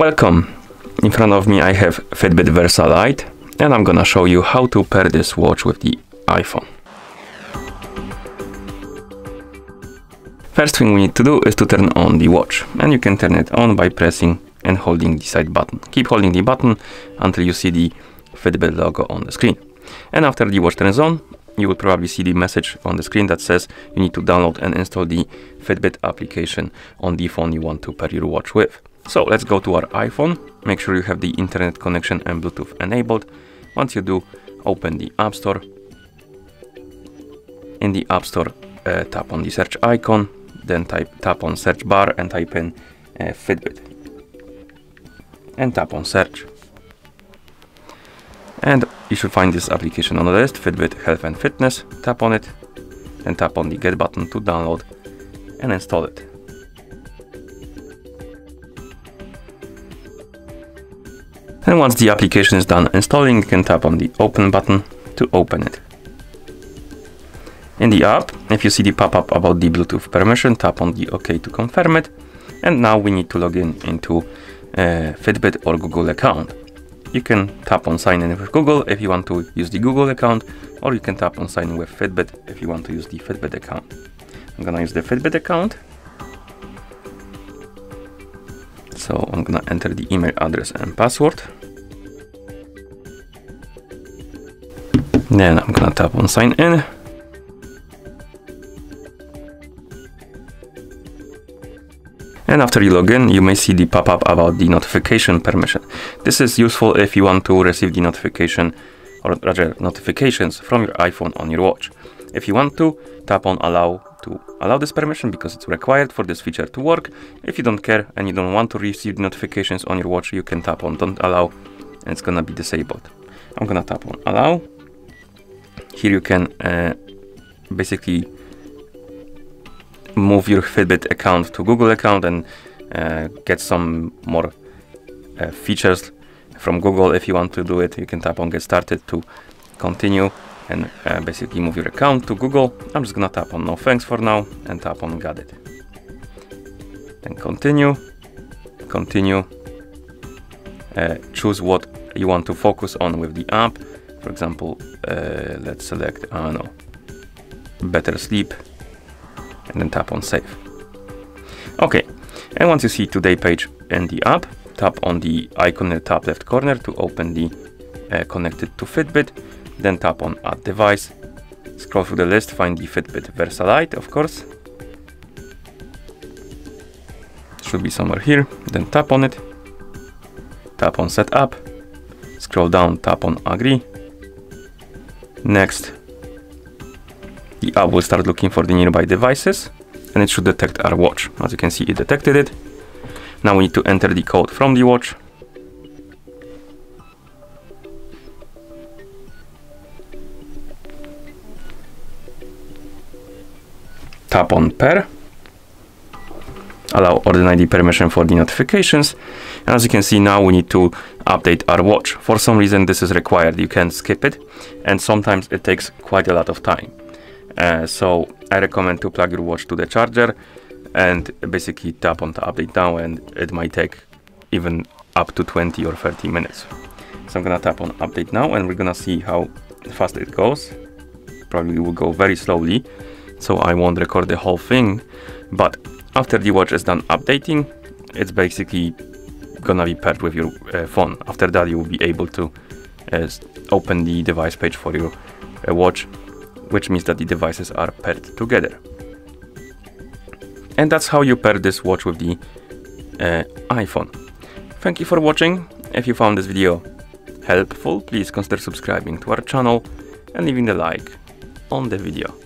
Welcome! In front of me I have Fitbit Versa Lite and I'm gonna show you how to pair this watch with the iPhone. First thing we need to do is to turn on the watch, and you can turn it on by pressing and holding the side button. Keep holding the button until you see the Fitbit logo on the screen. And after the watch turns on, you will probably see the message on the screen that says you need to download and install the Fitbit application on the phone you want to pair your watch with. So let's go to our iPhone. Make sure you have the internet connection and Bluetooth enabled. Once you do, open the App Store. In the App Store, tap on the search icon, then tap on search bar and type in Fitbit. And tap on search. And you should find this application on the list, Fitbit Health and Fitness. Tap on it, then tap on the Get button to download and install it. And once the application is done installing, you can tap on the Open button to open it. In the app, if you see the pop-up about the Bluetooth permission, tap on the OK to confirm it. And now we need to log in into Fitbit or Google account. You can tap on sign in with Google if you want to use the Google account, or you can tap on sign in with Fitbit if you want to use the Fitbit account. I'm gonna use the Fitbit account. So I'm gonna enter the email address and password. Then I'm gonna tap on sign in. And after you log in, you may see the pop-up about the notification permission. This is useful if you want to receive the notification, or rather notifications from your iPhone on your watch. If you want to, tap on allow to allow this permission because it's required for this feature to work. If you don't care and you don't want to receive notifications on your watch, you can tap on don't allow and it's gonna be disabled. I'm gonna tap on allow. Here you can basically move your Fitbit account to Google account and get some more features from Google. If you want to do it, you can tap on get started to continue and basically move your account to Google. I'm just gonna tap on no thanks for now and tap on got it. Then continue, choose what you want to focus on with the app. For example, let's select, I don't know, better sleep. And then tap on save. Okay, and once you see today page in the app, tap on the icon in the top left corner to open the connected to Fitbit, then tap on add device, scroll through the list, find the Fitbit Versa Lite, of course. Should be somewhere here, then tap on it, tap on setup, scroll down, tap on agree, next. The app will start looking for the nearby devices and it should detect our watch. As you can see, it detected it. Now we need to enter the code from the watch. Tap on pair. Allow or deny the permission for the notifications. And as you can see, now we need to update our watch. For some reason, this is required. You can skip it. And sometimes it takes quite a lot of time. So I recommend to plug your watch to the charger and basically tap on the update now, and it might take even up to 20 or 30 minutes. So I'm gonna tap on update now and we're gonna see how fast it goes. Probably will go very slowly, so I won't record the whole thing, but after the watch is done updating, it's basically gonna be paired with your phone. After that you will be able to open the device page for your watch, which means that the devices are paired together. And that's how you pair this watch with the iPhone. Thank you for watching. If you found this video helpful, please consider subscribing to our channel and leaving a like on the video.